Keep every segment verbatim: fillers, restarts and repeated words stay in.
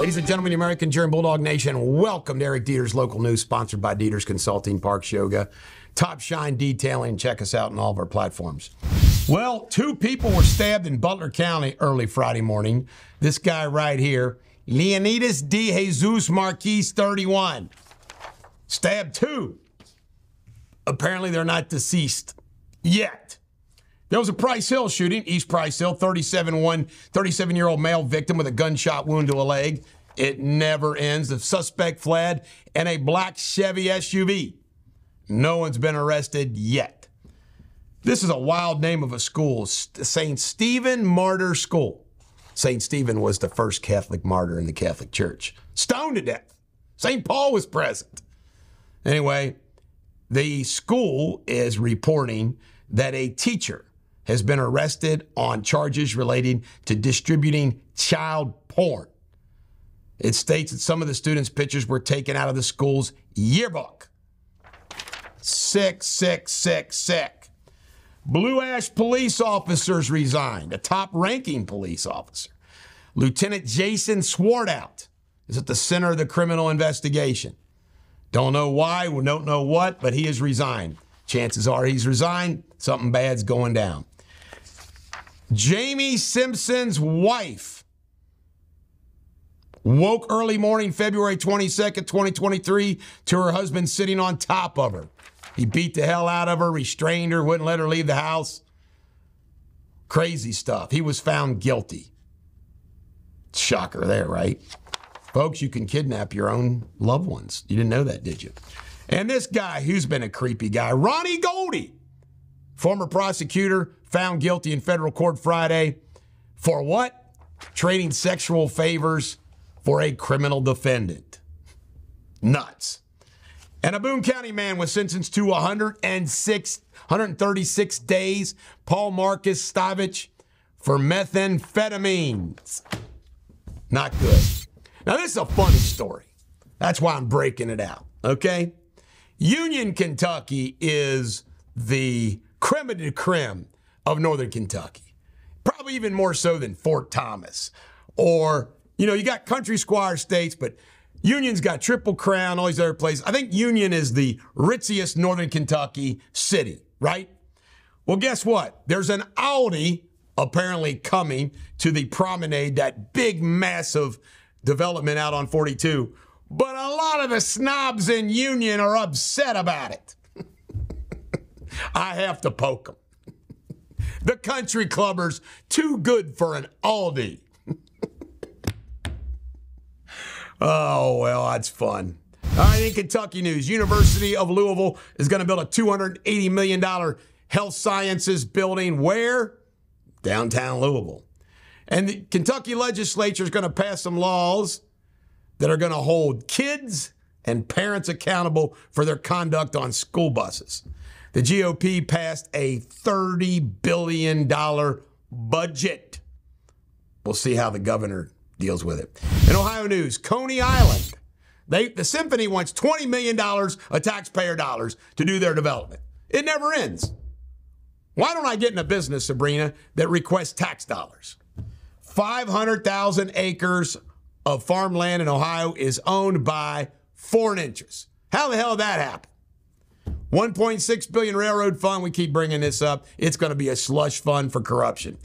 Ladies and gentlemen, the American German Bulldog Nation, welcome to Eric Dieter's Local News, sponsored by Dieter's Consulting, Parks Yoga, Top Shine Detailing. Check us out on all of our platforms. Well, two people were stabbed in Butler County early Friday morning. This guy right here, Leonidas De Jesus Marquis, thirty-one. Stabbed two. Apparently, they're not deceased yet. There was a Price Hill shooting, East Price Hill, thirty-seven-year-old male victim with a gunshot wound to a leg. It never ends. The suspect fled in a black Chevy S U V. No one's been arrested yet. This is a wild name of a school, Saint Stephen Martyr School. Saint Stephen was the first Catholic martyr in the Catholic Church. Stoned to death. Saint Paul was present. Anyway, the school is reporting that a teacher has been arrested on charges relating to distributing child porn. It states that some of the students' pictures were taken out of the school's yearbook. Sick, sick, sick, sick. Blue Ash police officers resigned, a top-ranking police officer. Lieutenant Jason Swartout is at the center of the criminal investigation. Don't know why, we don't know what, but he has resigned. Chances are he's resigned. Something bad's going down. Jamie Simpson's wife woke early morning, February twenty-second, twenty twenty-three, to her husband sitting on top of her. He beat the hell out of her, restrained her, wouldn't let her leave the house. Crazy stuff. He was found guilty. Shocker there, right? Folks, you can kidnap your own loved ones. You didn't know that, did you? And this guy, who's been a creepy guy, Ronnie Goldie, former prosecutor, found guilty in federal court Friday for what? Trading sexual favors for a criminal defendant. Nuts. And a Boone County man was sentenced to one hundred six, one hundred thirty-six days, Paul Marcus Stavich, for methamphetamines. Not good. Now, this is a funny story. That's why I'm breaking it out, okay? Union, Kentucky is the creme de creme of northern Kentucky. Probably even more so than Fort Thomas. Or, you know, you got country squire states, but Union's got Triple Crown, all these other places. I think Union is the ritziest northern Kentucky city, right? Well, guess what? There's an Aldi apparently coming to the promenade, that big, massive development out on forty-two. But a lot of the snobs in Union are upset about it. I have to poke them. The country clubbers, too good for an Aldi. Oh, well, that's fun. All right, in Kentucky news, University of Louisville is going to build a two hundred eighty million dollars health sciences building. Where? Downtown Louisville. And the Kentucky legislature is going to pass some laws that are going to hold kids and parents accountable for their conduct on school buses. The G O P passed a thirty billion dollars budget. We'll see how the governor deals with it. In Ohio news, Coney Island, they, the symphony wants twenty million dollars of taxpayer dollars to do their development. It never ends. Why don't I get in a business, Sabrina, that requests tax dollars? five hundred thousand acres of farmland in Ohio is owned by foreign interests. How the hell did that happen? one point six billion dollars railroad fund. We keep bringing this up. It's going to be a slush fund for corruption.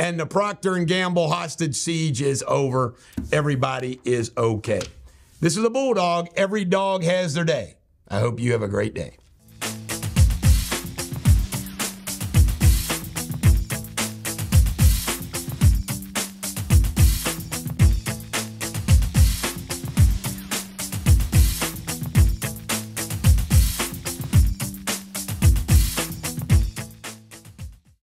And the Procter and Gamble hostage siege is over. Everybody is okay. This is a Bulldog. Every dog has their day. I hope you have a great day.